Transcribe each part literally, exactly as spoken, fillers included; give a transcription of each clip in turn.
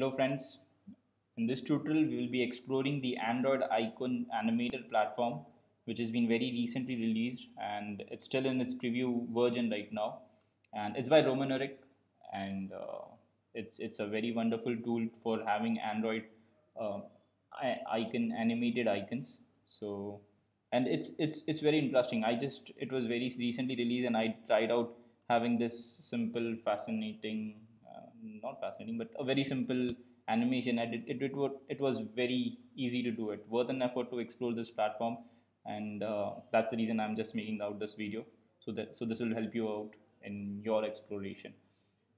Hello friends, in this tutorial we will be exploring the Android Icon Animator platform, which has been very recently released and it's still in its preview version right now, and it's by Roman Nurik, and uh, it's it's a very wonderful tool for having Android uh, icon animated icons. So and it's it's it's very interesting. I just it was very recently released and I tried out having this simple fascinating not fascinating but a very simple animation. I did, it, it, it was very easy to do it, worth an effort to explore this platform, and uh, that's the reason I'm just making out this video, so that so this will help you out in your exploration.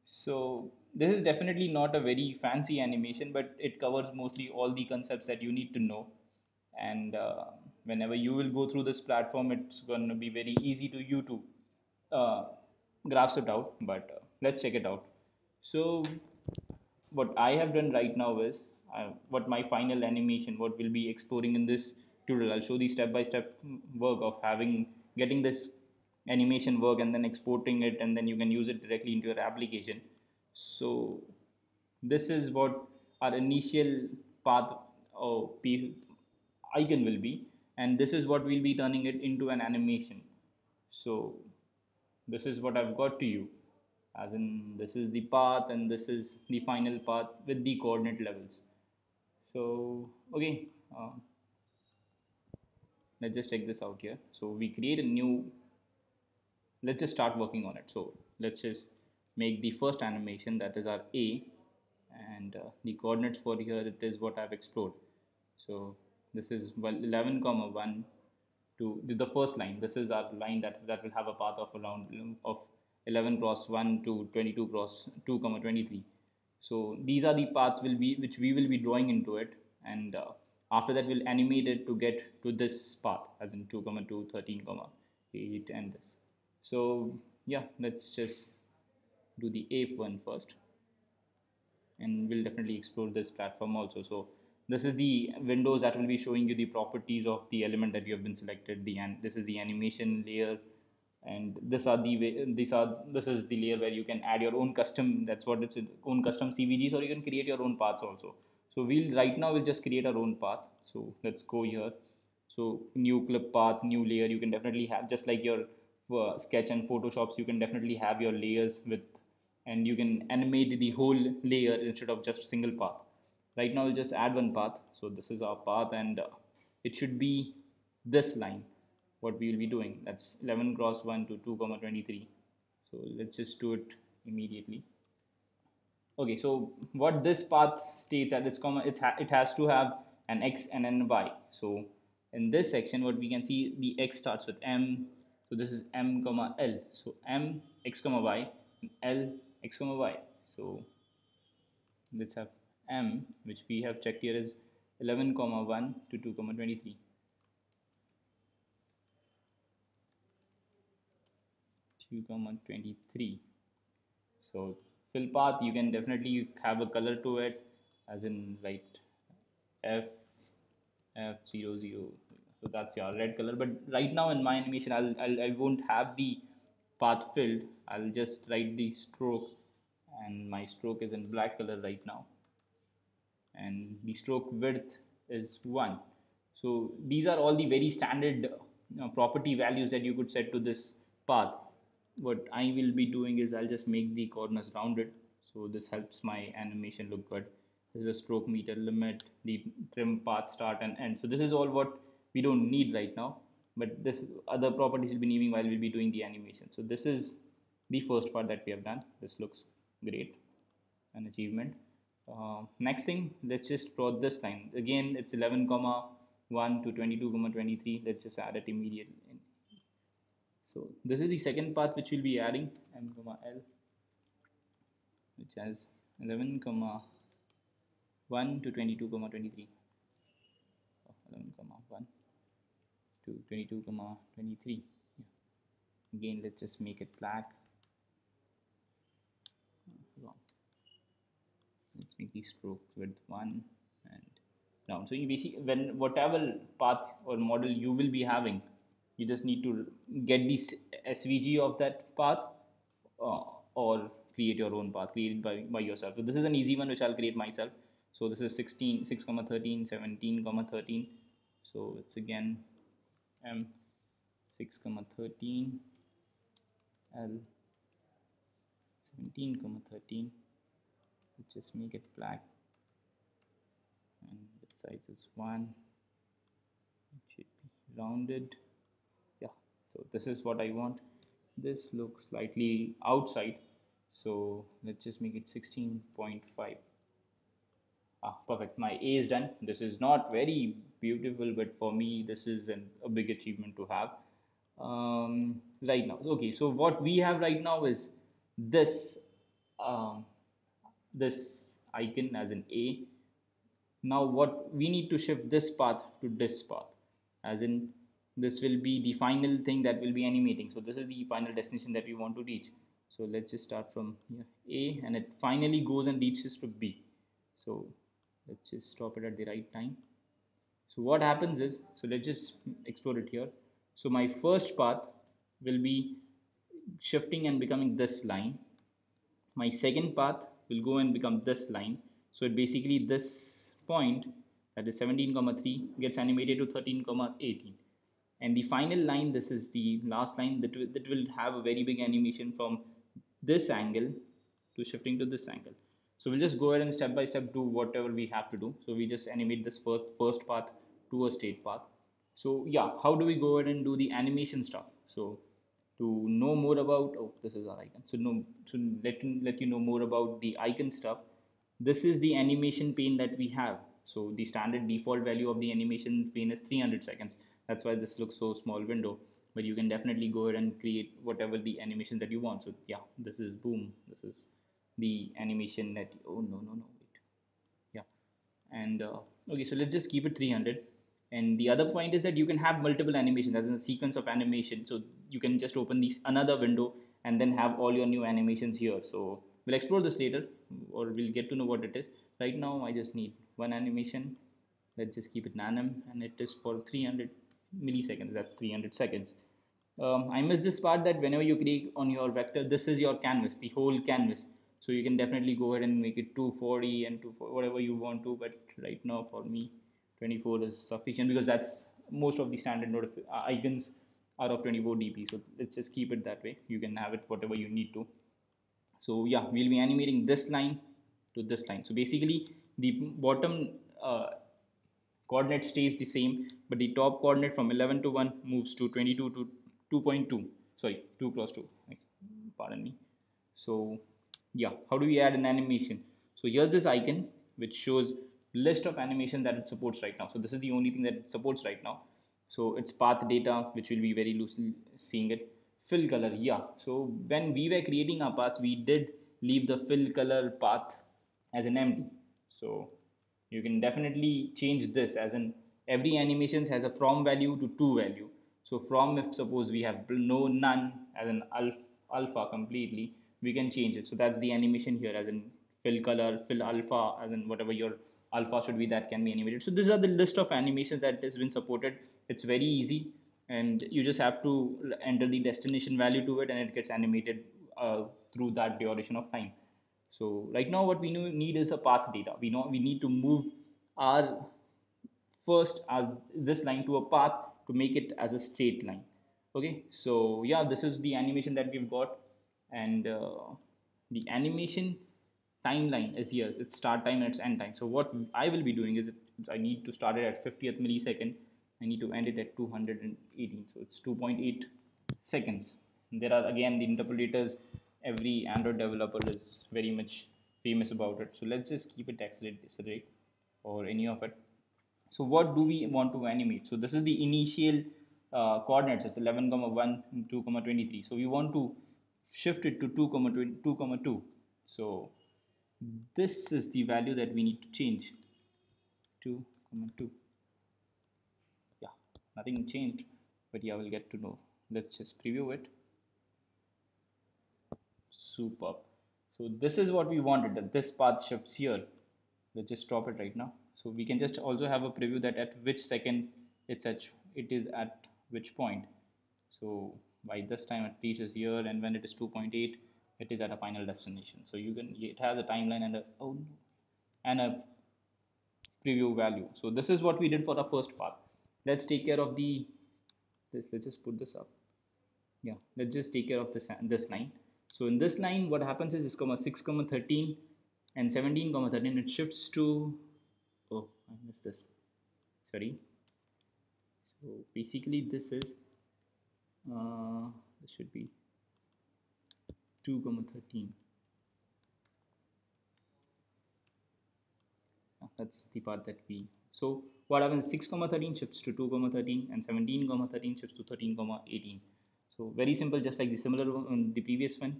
So this is definitely not a very fancy animation, but it covers mostly all the concepts that you need to know, and uh, whenever you will go through this platform it's going to be very easy to you to uh, grasp it out. But uh, let's check it out. So what I have done right now is uh, what my final animation, what we'll be exploring in this tutorial. I'll show the step-by-step work of having getting this animation work and then exporting it, and then you can use it directly into your application. So this is what our initial path or icon will be, and this is what we'll be turning it into an animation. So this is what I've got to you. As in, this is the path and this is the final path with the coordinate levels. So okay, uh, let's just check this out here. So we create a new, let's just start working on it. So let's just make the first animation, that is our A, and uh, the coordinates for here, it is what I've explored. So this is well eleven comma one to the first line. This is our line that that will have a path of around of eleven cross one to twenty-two cross two comma twenty-three. So these are the paths will be which we will be drawing into it, and uh, after that we'll animate it to get to this path, as in two comma two, thirteen comma eight, and this. So yeah, let's just do the A one first, and we'll definitely explore this platform also. So this is the windows that will be showing you the properties of the element that you have been selected. The and this is the animation layer, and this are the way these are this is the layer where you can add your own custom, that's what it's own custom C V Gs, or you can create your own paths also. So we'll right now we'll just create our own path. So let's go here. So new clip path, new layer. You can definitely have, just like your uh, sketch and photoshops, you can definitely have your layers with, and you can animate the whole layer instead of just single path. Right now we'll just add one path. So this is our path, and uh, it should be this line what we will be doing, that's eleven cross one to two comma twenty-three. So let's just do it immediately. Okay, so what this path states at this comma, it's ha it has to have an X and an Y. So in this section what we can see, the X starts with M, so this is M comma L. So M X comma Y, L X comma Y. So let's have M, which we have checked here is eleven comma one to two comma twenty-three. two comma twenty-three. So fill path, you can definitely have a color to it, as in like F F zero zero. So that's your red color. But right now in my animation, I'll, I'll I won't have the path filled. I'll just write the stroke, and my stroke is in black color right now, and the stroke width is one. So these are all the very standard uh, property values that you could set to this path. What I will be doing is I'll just make the corners rounded, so this helps my animation look good. This is a stroke meter limit, the trim path start and end. So this is all what we don't need right now, but this other properties will be needing while we'll be doing the animation. So this is the first part that we have done. This looks great, an achievement. Uh, next thing, let's just plot this line again. It's eleven comma one to twenty-two comma twenty-three. Let's just add it immediately. So this is the second path which we'll be adding, M comma L, which has eleven comma one to twenty-two comma twenty-three. Oh, eleven comma one to twenty-two comma twenty-three. Yeah. Again, let's just make it black. Wrong. Let's make the stroke width one and down. So you basically, when whatever path or model you will be having, you just need to get the S V G of that path uh, or create your own path, create it by, by yourself. So this is an easy one which I'll create myself. So this is sixteen, six, thirteen, seventeen, thirteen. So it's again M six, thirteen, L seventeen, thirteen. Let's just make it black. And the size is one. It should be rounded. Yeah, so this is what I want. This looks slightly outside. So let's just make it sixteen point five. Ah, perfect. My A is done. This is not very beautiful, but for me, this is an, a big achievement to have um, right now. Okay, so what we have right now is this um, this icon as an A. Now, what we need to shift this path to this path, as in this will be the final thing that will be animating. So this is the final destination that we want to reach. So let's just start from here, A, and it finally goes and reaches to B. So let's just stop it at the right time. So what happens is, so let's just explore it here. So my first path will be shifting and becoming this line. My second path will go and become this line. So it basically, this point, that is seventeen, three, gets animated to thirteen, eighteen. And the final line, this is the last line that will, that will have a very big animation from this angle to shifting to this angle. So we'll just go ahead and step by step do whatever we have to do. So we just animate this first, first path to a state path. So yeah, how do we go ahead and do the animation stuff? So to know more about, oh, this is our icon. So no, to let, let you know more about the icon stuff, this is the animation pane that we have. So the standard default value of the animation pane is three hundred seconds. That's why this looks so small window, but you can definitely go ahead and create whatever the animation that you want. So yeah, this is boom. This is the animation that, oh no no no wait, yeah, and uh, okay, so let's just keep it three hundred. And the other point is that you can have multiple animations, as in a sequence of animation, so you can just open these another window and then have all your new animations here. So we'll explore this later, or we'll get to know what it is. Right now I just need one animation. Let's just keep it nanom, and it is for three hundred milliseconds. That's three hundred seconds. um, I missed this part, that whenever you click on your vector, this is your canvas, the whole canvas. So you can definitely go ahead and make it two forty and two forty, whatever you want to, but right now for me twenty-four is sufficient, because that's most of the standard notific icons are of twenty-four D P. So let's just keep it that way. You can have it whatever you need to. So yeah, we'll be animating this line to this line. So basically the bottom uh, coordinate stays the same, but the top coordinate from eleven to one moves to twenty-two to two point two, sorry, two plus two, pardon me. So yeah, how do we add an animation? So here's this icon which shows list of animation that it supports right now. So this is the only thing that it supports right now. So it's path data, which will be very loosely seeing it. Fill color, yeah. So when we were creating our paths, we did leave the fill color path as an empty. So you can definitely change this, as in every animation has a from value to to value. So from, if suppose we have no none as an alpha completely, we can change it. So that's the animation here, as in fill color, fill alpha, as in whatever your alpha should be, that can be animated. So these are the list of animations that has been supported. It's very easy, and you just have to enter the destination value to it, and it gets animated uh, through that duration of time. So right now what we need is a path data. We know we need to move our first our, this line to a path to make it as a straight line. Okay, so yeah, this is the animation that we've got. And uh, the animation timeline is here. It's start time and it's end time. So what I will be doing is, I need to start it at fiftieth millisecond. I need to end it at two hundred eighteen. So it's two point eight seconds. And there are again the interpolators. Every Android developer is very much famous about it. So let's just keep it accelerate or any of it. So what do we want to animate? So this is the initial uh, coordinates. It's eleven, one, two, twenty-three. So we want to shift it to two, two, two. So this is the value that we need to change. two, two. Yeah, nothing changed, but yeah, we'll get to know. Let's just preview it. Super. So this is what we wanted, that this path shifts here. Let's just stop it right now. So we can just also have a preview that at which second it's at, it is at which point. So by this time it reaches here, and when it is two point eight, it is at a final destination. So you can, it has a timeline and a oh no, and a preview value. So this is what we did for the first part. Let's take care of the this. Let's just put this up. Yeah, let's just take care of this this line. So in this line, what happens is this comma six comma thirteen and seventeen comma thirteen. It shifts to oh I missed this. Sorry. So basically, this is uh, this should be two comma thirteen. That's the part that we. So what happens? Six comma thirteen shifts to two comma thirteen, and seventeen comma thirteen shifts to thirteen comma eighteen. So very simple, just like the similar one, the previous one.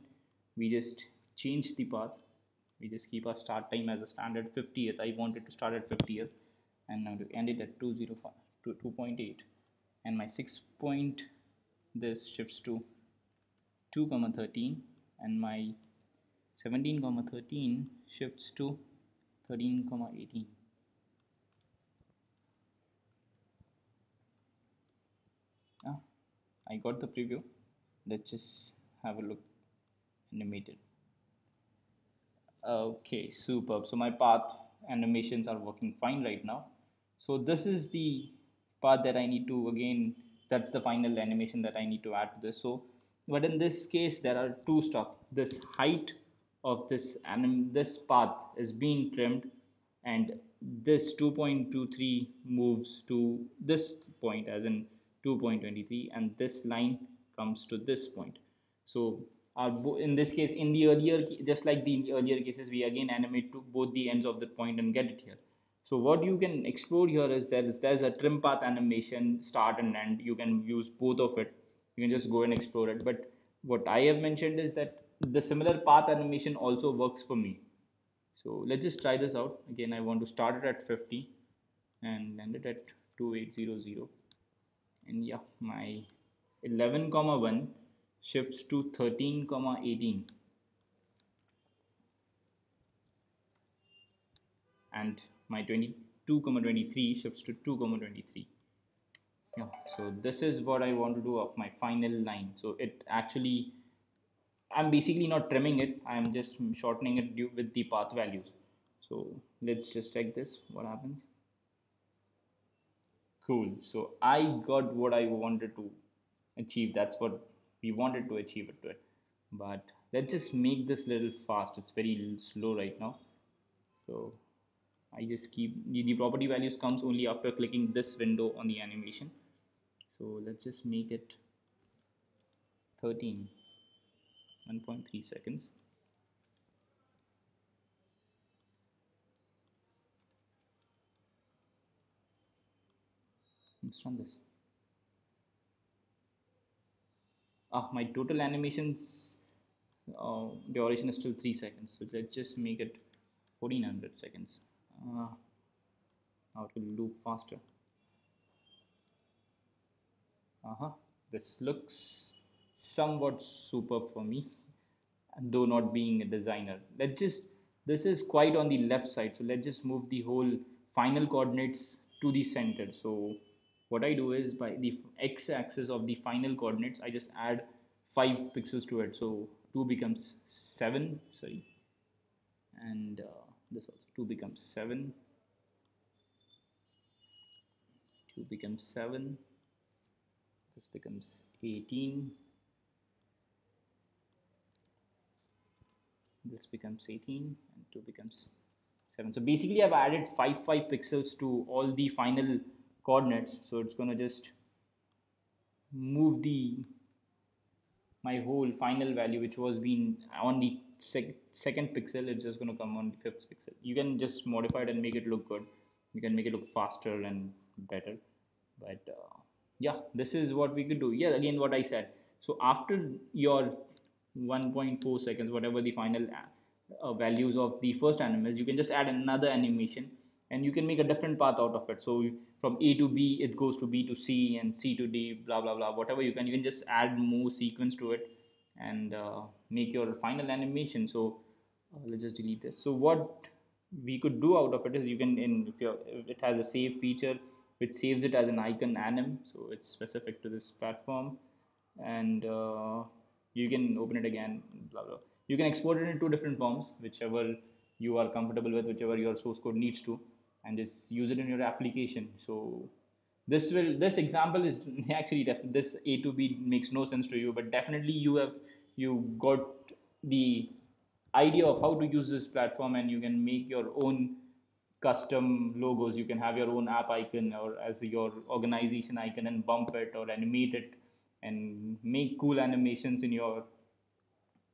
We just change the path. We just keep our start time as a standard fiftieth. I wanted to start at fiftieth, and now to end it at two zero five to two point eight. And my six point this shifts to two comma thirteen, and my seventeen comma thirteen shifts to thirteen comma eighteen. Ah, I got the preview. Let's just have a look. Animated. Okay, superb. So my path animations are working fine right now. So this is the part that I need to again. That's the final animation that I need to add to this. So, but in this case, there are two stuff. This height of this anim this path is being trimmed, and this two point two three moves to this point as in two point two three, and this line comes to this point. So our in this case in the earlier just like the, in the earlier cases we again animate to both the ends of the point and get it here. So what you can explore here is there is there's a trim path animation start and end. You can use both of it. You can just go and explore it. But what I have mentioned is that the similar path animation also works for me. So let's just try this out. Again, I want to start it at fifty and end it at two eight zero zero, and yeah, my eleven comma one shifts to thirteen comma eighteen, and my twenty-two comma twenty-three shifts to two comma twenty-three. Yeah, so this is what I want to do of my final line. So it actually I'm basically not trimming it, I'm just shortening it due with the path values. So let's just check this, what happens. Cool, so I got what I wanted to achieve. That's what we wanted to achieve it to it. But let's just make this little fast. It's very slow right now. So I just keep the property values comes only after clicking this window on the animation. So let's just make it thirteen. one point three seconds. Let's run this. Ah, my total animations uh, duration is still three seconds. So let's just make it fourteen hundred seconds. Uh, now it will loop faster. Uh-huh. This looks somewhat superb for me, though not being a designer. Let's just, this is quite on the left side, so let's just move the whole final coordinates to the center. So what I do is by the x-axis of the final coordinates I just add five pixels to it. So two becomes seven, sorry, and uh, this also two becomes seven, two becomes seven, this becomes eighteen, this becomes eighteen, and two becomes seven. So basically I've added five five pixels to all the final coordinates. So it's gonna just move the my whole final value which was been on the sec second pixel. It's just gonna come on the fifth pixel. You can just modify it and make it look good. You can make it look faster and better, but uh, yeah, this is what we could do. Yeah, again what I said. So after your one point four seconds, whatever the final uh, values of the first animation, you can just add another animation and you can make a different path out of it. So from A to B it goes to B to C and C to D, blah blah blah, whatever. You can even just add more sequence to it and uh, make your final animation. So uh, let's just delete this. So what we could do out of it is you can in if you're if it has a save feature which saves it as an icon anim, so it's specific to this platform, and uh, you can open it again, blah blah. You can export it in two different forms, whichever you are comfortable with, whichever your source code needs to, and just use it in your application. So this will this example is actually this A to B makes no sense to you, but definitely you have you got the idea of how to use this platform, and you can make your own custom logos. You can have your own app icon or as your organization icon and bump it or animate it and make cool animations in your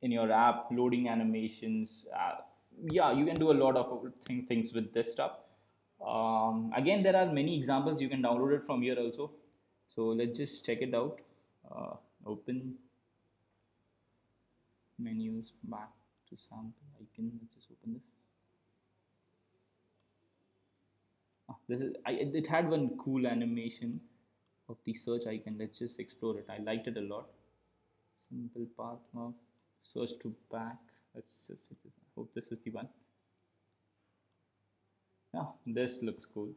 in your app, loading animations. Uh, yeah, you can do a lot of thing, things with this stuff. Um, again, there are many examples. You can download it from here also. So let's just check it out. Uh, open menus, back to sample icon. Let's just open this. Oh, this is I, it had one cool animation of the search icon. Let's just explore it. I liked it a lot. Simple path mark. Search to back. Let's just set this. I hope this is the one. Yeah, this looks cool.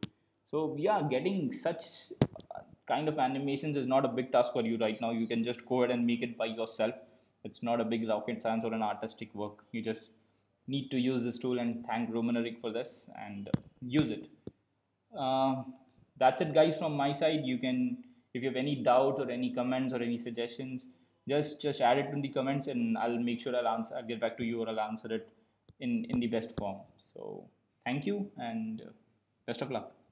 So yeah, getting such kind of animations is not a big task for you right now. You can just go ahead and make it by yourself. It's not a big rocket science or an artistic work. You just need to use this tool and thank Roman Nurik for this and use it. Uh, that's it, guys, from my side. You can, if you have any doubt or any comments or any suggestions, just just add it in the comments, and I'll make sure I'll answer. I'll get back to you, or I'll answer it in in the best form. So thank you, and best of luck.